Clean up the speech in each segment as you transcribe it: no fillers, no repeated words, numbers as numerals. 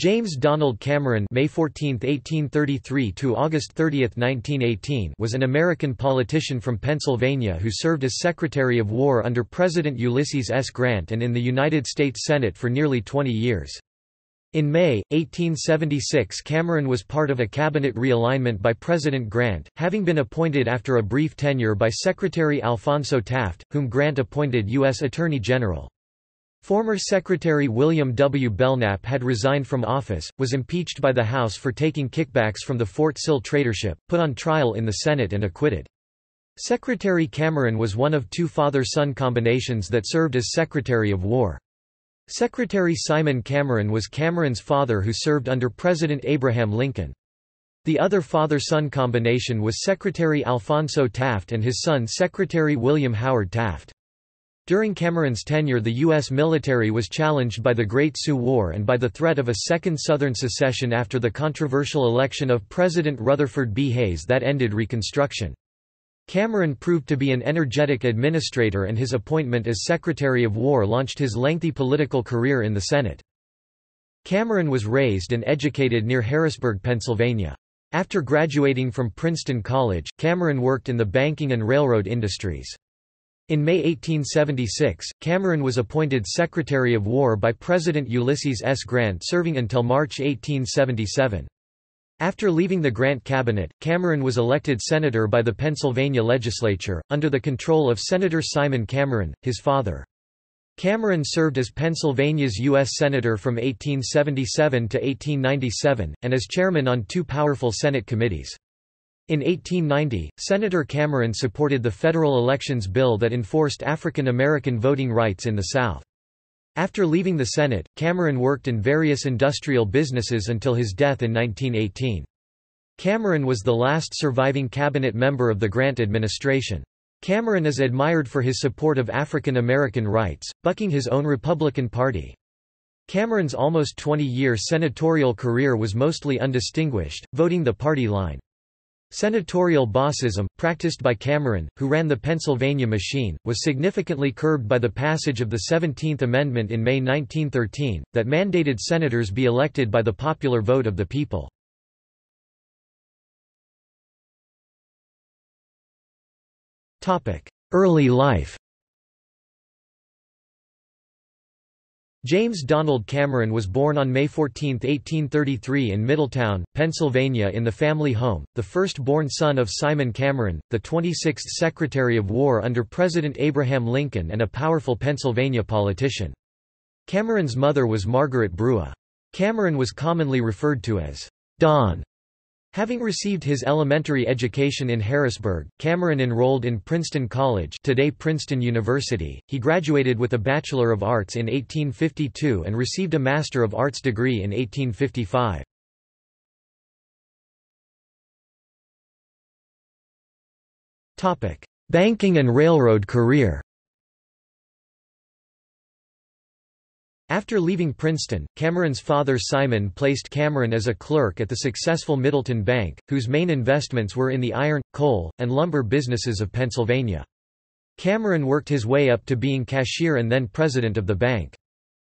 James Donald Cameron (May 14, 1833 to August 30, 1918) was an American politician from Pennsylvania who served as Secretary of War under President Ulysses S. Grant and in the United States Senate for nearly 20 years. In May 1876, Cameron was part of a cabinet realignment by President Grant, having been appointed after a brief tenure by Secretary Alphonso Taft, whom Grant appointed U.S. Attorney General. Former Secretary William W. Belknap had resigned from office, was impeached by the House for taking kickbacks from the Fort Sill traitorship, put on trial in the Senate and acquitted. Secretary Cameron was one of two father-son combinations that served as Secretary of War. Secretary Simon Cameron was Cameron's father, who served under President Abraham Lincoln. The other father-son combination was Secretary Alphonso Taft and his son Secretary William Howard Taft. During Cameron's tenure, the U.S. military was challenged by the Great Sioux War and by the threat of a second Southern secession after the controversial election of President Rutherford B. Hayes that ended Reconstruction. Cameron proved to be an energetic administrator, and his appointment as Secretary of War launched his lengthy political career in the Senate. Cameron was raised and educated near Harrisburg, Pennsylvania. After graduating from Princeton College, Cameron worked in the banking and railroad industries. In May 1876, Cameron was appointed Secretary of War by President Ulysses S. Grant, serving until March 1877. After leaving the Grant cabinet, Cameron was elected senator by the Pennsylvania legislature, under the control of Senator Simon Cameron, his father. Cameron served as Pennsylvania's U.S. Senator from 1877 to 1897, and as chairman on two powerful Senate committees. In 1890, Senator Cameron supported the Federal Elections Bill that enforced African American voting rights in the South. After leaving the Senate, Cameron worked in various industrial businesses until his death in 1918. Cameron was the last surviving cabinet member of the Grant administration. Cameron is admired for his support of African American rights, bucking his own Republican Party. Cameron's almost 20-year senatorial career was mostly undistinguished, voting the party line. Senatorial bossism, practiced by Cameron, who ran the Pennsylvania machine, was significantly curbed by the passage of the 17th Amendment in May 1913, that mandated senators be elected by the popular vote of the people. Early life. James Donald Cameron was born on May 14, 1833 in Middletown, Pennsylvania, in the family home, the first-born son of Simon Cameron, the 26th Secretary of War under President Abraham Lincoln and a powerful Pennsylvania politician. Cameron's mother was Margaret Brewer. Cameron was commonly referred to as Don. Having received his elementary education in Harrisburg, Cameron enrolled in Princeton College, today Princeton University. He graduated with a Bachelor of Arts in 1852 and received a Master of Arts degree in 1855. Topic: Banking and railroad career. After leaving Princeton, Cameron's father Simon placed Cameron as a clerk at the successful Middletown Bank, whose main investments were in the iron, coal, and lumber businesses of Pennsylvania. Cameron worked his way up to being cashier and then president of the bank.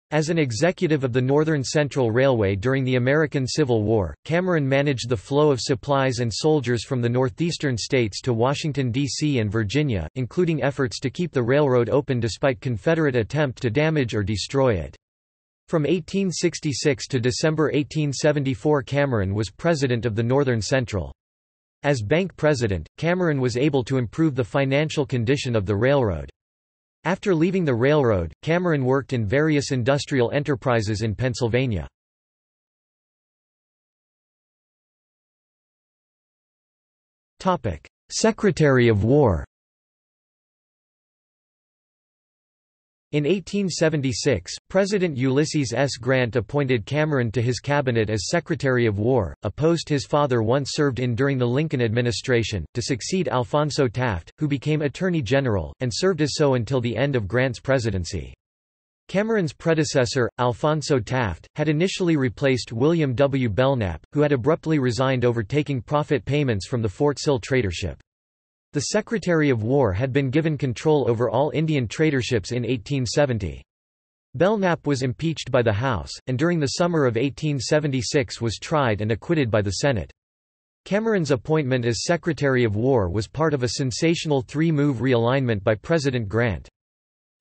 As an executive of the Northern Central Railway during the American Civil War, Cameron managed the flow of supplies and soldiers from the northeastern states to Washington, D.C. and Virginia, including efforts to keep the railroad open despite Confederate attempt to damage or destroy it. From 1866 to December 1874, Cameron was president of the Northern Central. As bank president, Cameron was able to improve the financial condition of the railroad. After leaving the railroad, Cameron worked in various industrial enterprises in Pennsylvania. Secretary of War. In 1876, President Ulysses S. Grant appointed Cameron to his cabinet as Secretary of War, a post his father once served in during the Lincoln administration, to succeed Alphonso Taft, who became Attorney General, and served as so until the end of Grant's presidency. Cameron's predecessor, Alphonso Taft, had initially replaced William W. Belknap, who had abruptly resigned over taking profit payments from the Fort Sill traitorship. The Secretary of War had been given control over all Indian traitorships in 1870. Belknap was impeached by the House, and during the summer of 1876 was tried and acquitted by the Senate. Cameron's appointment as Secretary of War was part of a sensational three-move realignment by President Grant.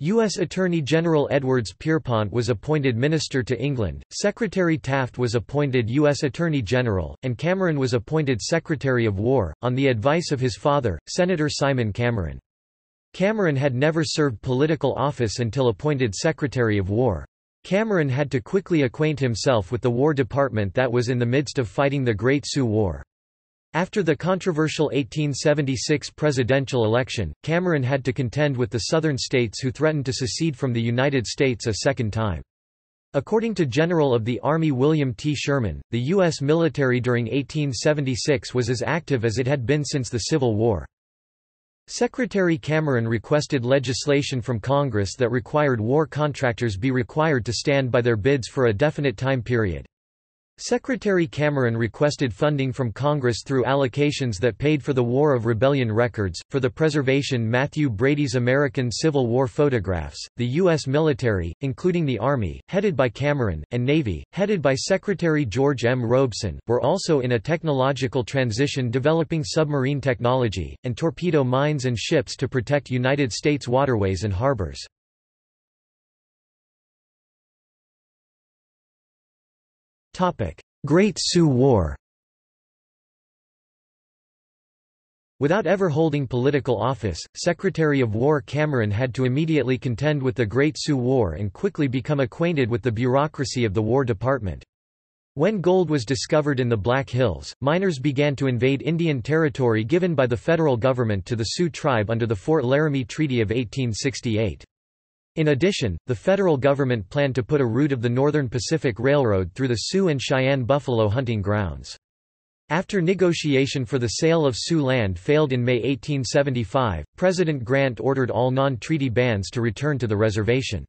U.S. Attorney General Edwards Pierpont was appointed Minister to England, Secretary Taft was appointed U.S. Attorney General, and Cameron was appointed Secretary of War, on the advice of his father, Senator Simon Cameron. Cameron had never served political office until appointed Secretary of War. Cameron had to quickly acquaint himself with the War Department that was in the midst of fighting the Great Sioux War. After the controversial 1876 presidential election, Cameron had to contend with the Southern states who threatened to secede from the United States a second time. According to General of the Army William T. Sherman, the U.S. military during 1876 was as active as it had been since the Civil War. Secretary Cameron requested legislation from Congress that required war contractors be required to stand by their bids for a definite time period. Secretary Cameron requested funding from Congress through allocations that paid for the War of Rebellion records, for the preservation Matthew Brady's American Civil War photographs, the U.S. military, including the Army, headed by Cameron, and Navy, headed by Secretary George M. Robeson, were also in a technological transition, developing submarine technology, and torpedo mines and ships to protect United States waterways and harbors. Great Sioux War. Without ever holding political office, Secretary of War Cameron had to immediately contend with the Great Sioux War and quickly become acquainted with the bureaucracy of the War Department. When gold was discovered in the Black Hills, miners began to invade Indian territory given by the federal government to the Sioux tribe under the Fort Laramie Treaty of 1868. In addition, the federal government planned to put a route of the Northern Pacific Railroad through the Sioux and Cheyenne buffalo hunting grounds. After negotiation for the sale of Sioux land failed in May 1875, President Grant ordered all non-treaty bands to return to the reservation.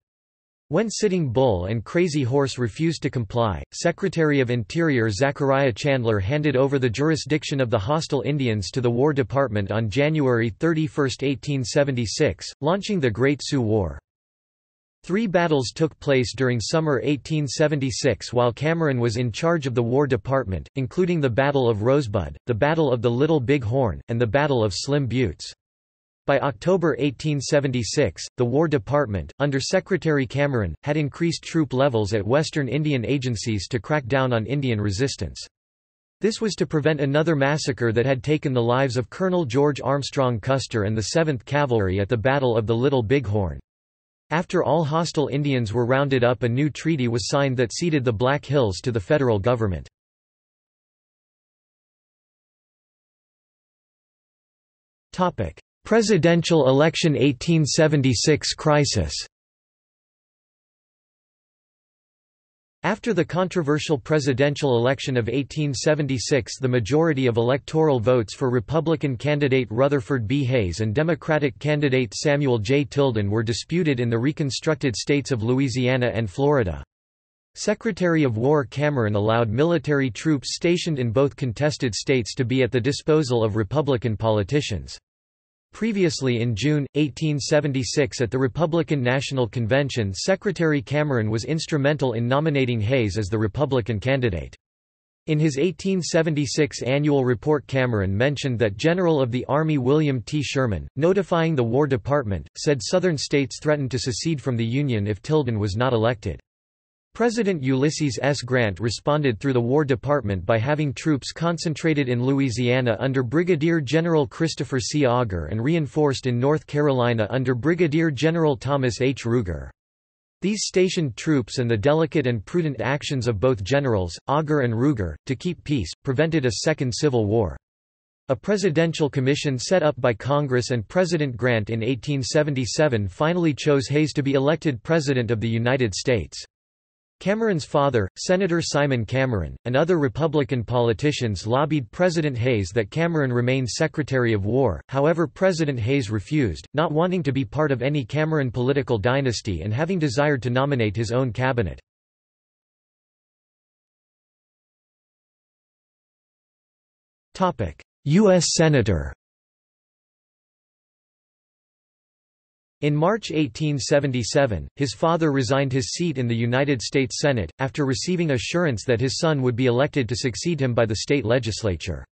When Sitting Bull and Crazy Horse refused to comply, Secretary of Interior Zachariah Chandler handed over the jurisdiction of the hostile Indians to the War Department on January 31, 1876, launching the Great Sioux War. Three battles took place during summer 1876 while Cameron was in charge of the War Department, including the Battle of Rosebud, the Battle of the Little Bighorn, and the Battle of Slim Buttes. By October 1876, the War Department, under Secretary Cameron, had increased troop levels at Western Indian agencies to crack down on Indian resistance. This was to prevent another massacre that had taken the lives of Colonel George Armstrong Custer and the 7th Cavalry at the Battle of the Little Bighorn. After all hostile Indians were rounded up, a new treaty was signed that ceded the Black Hills to the federal government. Presidential election 1876 crisis. After the controversial presidential election of 1876, the majority of electoral votes for Republican candidate Rutherford B. Hayes and Democratic candidate Samuel J. Tilden were disputed in the reconstructed states of Louisiana and Florida. Secretary of War Cameron allowed military troops stationed in both contested states to be at the disposal of Republican politicians. Previously in June, 1876 at the Republican National Convention, Secretary Cameron was instrumental in nominating Hayes as the Republican candidate. In his 1876 annual report, Cameron mentioned that General of the Army William T. Sherman, notifying the War Department, said Southern states threatened to secede from the Union if Tilden was not elected. President Ulysses S. Grant responded through the War Department by having troops concentrated in Louisiana under Brigadier General Christopher C. Augur and reinforced in North Carolina under Brigadier General Thomas H. Ruger. These stationed troops and the delicate and prudent actions of both generals, Augur and Ruger, to keep peace, prevented a second Civil War. A presidential commission set up by Congress and President Grant in 1877 finally chose Hayes to be elected President of the United States. Cameron's father, Senator Simon Cameron, and other Republican politicians lobbied President Hayes that Cameron remain Secretary of War. However, President Hayes refused, not wanting to be part of any Cameron political dynasty and having desired to nominate his own cabinet. U.S. Senator. In March 1877, his father resigned his seat in the United States Senate, after receiving assurance that his son would be elected to succeed him by the state legislature.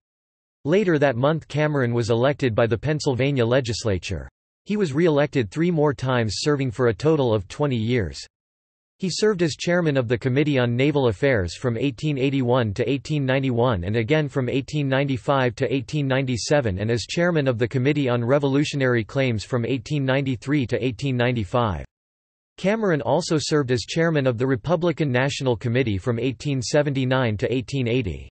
Later that month Cameron was elected by the Pennsylvania legislature. He was re-elected 3 more times, serving for a total of 20 years. He served as chairman of the Committee on Naval Affairs from 1881 to 1891 and again from 1895 to 1897, and as chairman of the Committee on Revolutionary Claims from 1893 to 1895. Cameron also served as chairman of the Republican National Committee from 1879 to 1880.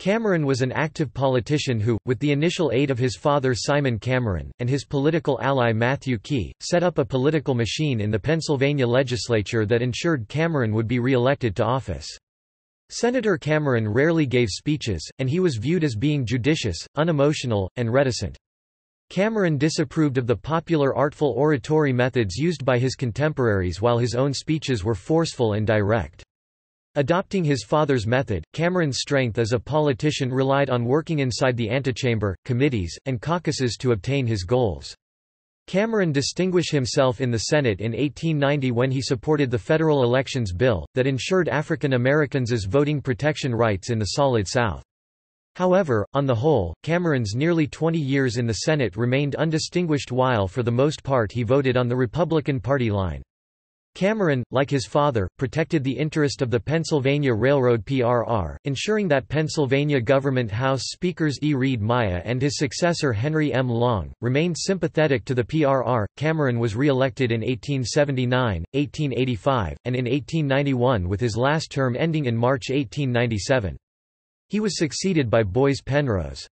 Cameron was an active politician who, with the initial aid of his father Simon Cameron, and his political ally Matthew Quay, set up a political machine in the Pennsylvania legislature that ensured Cameron would be re-elected to office. Senator Cameron rarely gave speeches, and he was viewed as being judicious, unemotional, and reticent. Cameron disapproved of the popular artful oratory methods used by his contemporaries, while his own speeches were forceful and direct. Adopting his father's method, Cameron's strength as a politician relied on working inside the antechamber, committees, and caucuses to obtain his goals. Cameron distinguished himself in the Senate in 1890 when he supported the Federal Elections Bill, that ensured African Americans' voting protection rights in the Solid South. However, on the whole, Cameron's nearly 20 years in the Senate remained undistinguished, while for the most part he voted on the Republican Party line. Cameron, like his father, protected the interest of the Pennsylvania Railroad PRR, ensuring that Pennsylvania Government House Speakers E. Reed Maya and his successor Henry M. Long remained sympathetic to the PRR. Cameron was re-elected in 1879, 1885, and in 1891, with his last term ending in March 1897. He was succeeded by Boys Penrose.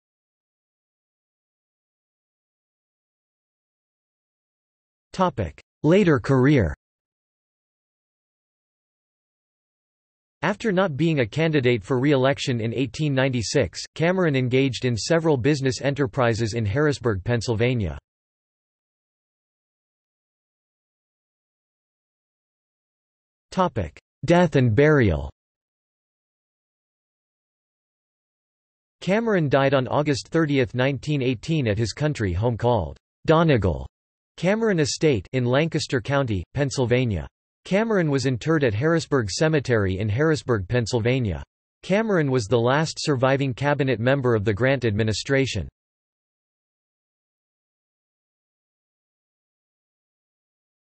Topic: Later career. After not being a candidate for re-election in 1896, Cameron engaged in several business enterprises in Harrisburg, Pennsylvania. Death and burial. Cameron died on August 30, 1918 at his country home called Donegal Cameron Estate in Lancaster County, Pennsylvania. Cameron was interred at Harrisburg Cemetery in Harrisburg, Pennsylvania. Cameron was the last surviving cabinet member of the Grant administration.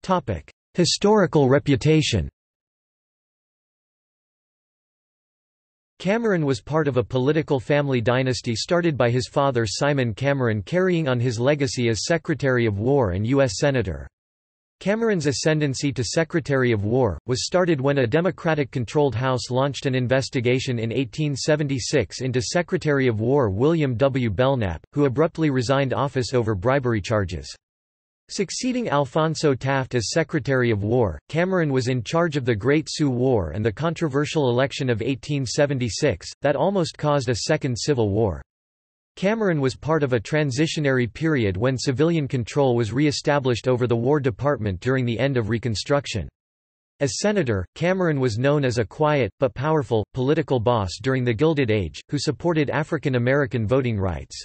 Topic: Historical reputation. Cameron was part of a political family dynasty started by his father Simon Cameron, carrying on his legacy as Secretary of War and U.S. Senator. Cameron's ascendancy to Secretary of War was started when a Democratic-controlled House launched an investigation in 1876 into Secretary of War William W. Belknap, who abruptly resigned office over bribery charges. Succeeding Alphonso Taft as Secretary of War, Cameron was in charge of the Great Sioux War and the controversial election of 1876, that almost caused a second Civil War. Cameron was part of a transitionary period when civilian control was re-established over the War Department during the end of Reconstruction. As senator, Cameron was known as a quiet, but powerful, political boss during the Gilded Age, who supported African American voting rights.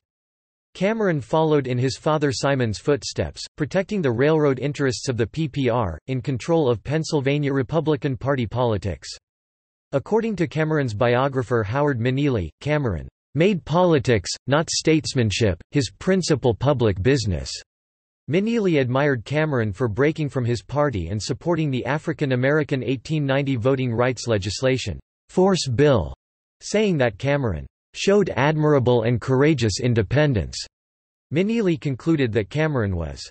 Cameron followed in his father Simon's footsteps, protecting the railroad interests of the PPR, in control of Pennsylvania Republican Party politics. According to Cameron's biographer Howard Minnelli, Cameron made politics, not statesmanship, his principal public business. Minnelli admired Cameron for breaking from his party and supporting the African American 1890 voting rights legislation, Force Bill, saying that Cameron showed admirable and courageous independence. Minnelli concluded that Cameron was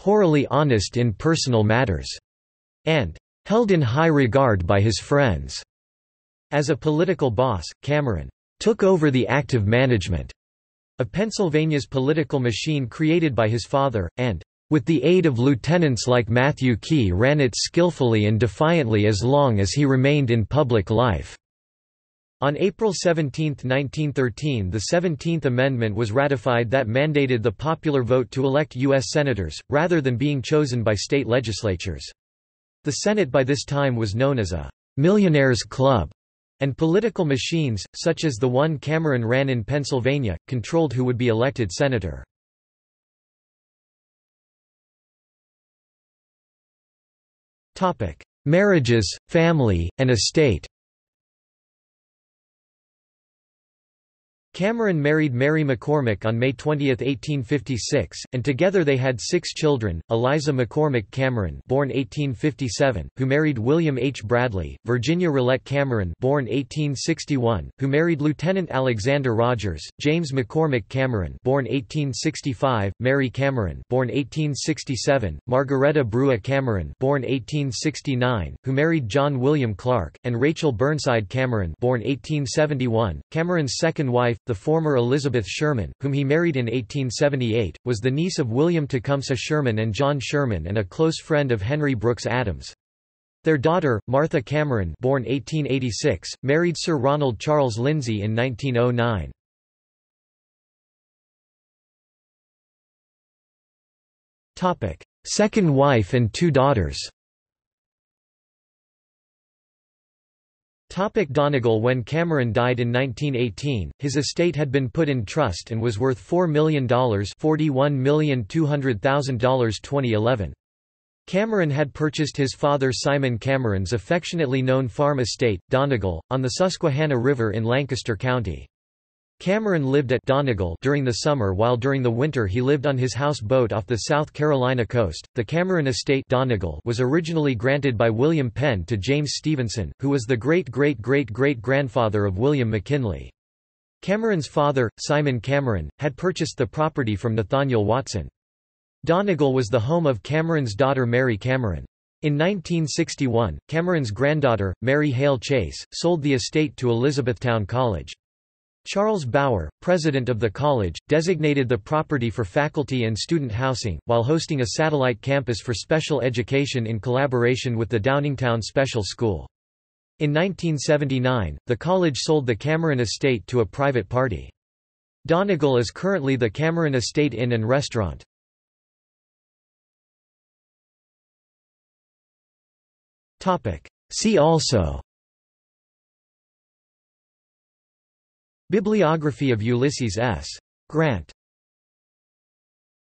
thoroughly honest in personal matters and held in high regard by his friends. As a political boss, Cameron took over the active management of Pennsylvania's political machine created by his father, and, with the aid of lieutenants like Matthew Quay, ran it skillfully and defiantly as long as he remained in public life. On April 17, 1913, the 17th Amendment was ratified that mandated the popular vote to elect U.S. senators, rather than being chosen by state legislatures. The Senate by this time was known as a millionaires' club, and political machines, such as the one Cameron ran in Pennsylvania, controlled who would be elected senator. Marriages, family, and estate. Cameron married Mary McCormick on May 20, 1856, and together they had 6 children: Eliza McCormick Cameron, born 1857, who married William H. Bradley; Virginia Rillette Cameron, born 1861, who married Lieutenant Alexander Rogers; James McCormick Cameron, born 1865, Mary Cameron, born 1867, Margaretta Brewer Cameron, born 1869, who married John William Clark; and Rachel Burnside Cameron, born 1871. Cameron's second wife, the former Elizabeth Sherman, whom he married in 1878, was the niece of William Tecumseh Sherman and John Sherman and a close friend of Henry Brooks Adams. Their daughter, Martha Cameron, born 1886, married Sir Ronald Charles Lindsay in 1909. Second wife and 2 daughters. Donegal. When Cameron died in 1918, his estate had been put in trust and was worth $4 million ($41,200,000) 2011. Cameron had purchased his father Simon Cameron's affectionately known farm estate, Donegal, on the Susquehanna River in Lancaster County. Cameron lived at Donegal during the summer, while during the winter he lived on his houseboat off the South Carolina coast. The Cameron estate, Donegal, was originally granted by William Penn to James Stevenson, who was the great-great-great-great-grandfather of William McKinley. Cameron's father, Simon Cameron, had purchased the property from Nathaniel Watson. Donegal was the home of Cameron's daughter Mary Cameron. In 1961, Cameron's granddaughter, Mary Hale Chase, sold the estate to Elizabethtown College. Charles Bower, president of the college, designated the property for faculty and student housing, while hosting a satellite campus for special education in collaboration with the Downingtown Special School. In 1979, the college sold the Cameron estate to a private party. Donegal is currently the Cameron Estate Inn and Restaurant. See also: Bibliography of Ulysses S. Grant.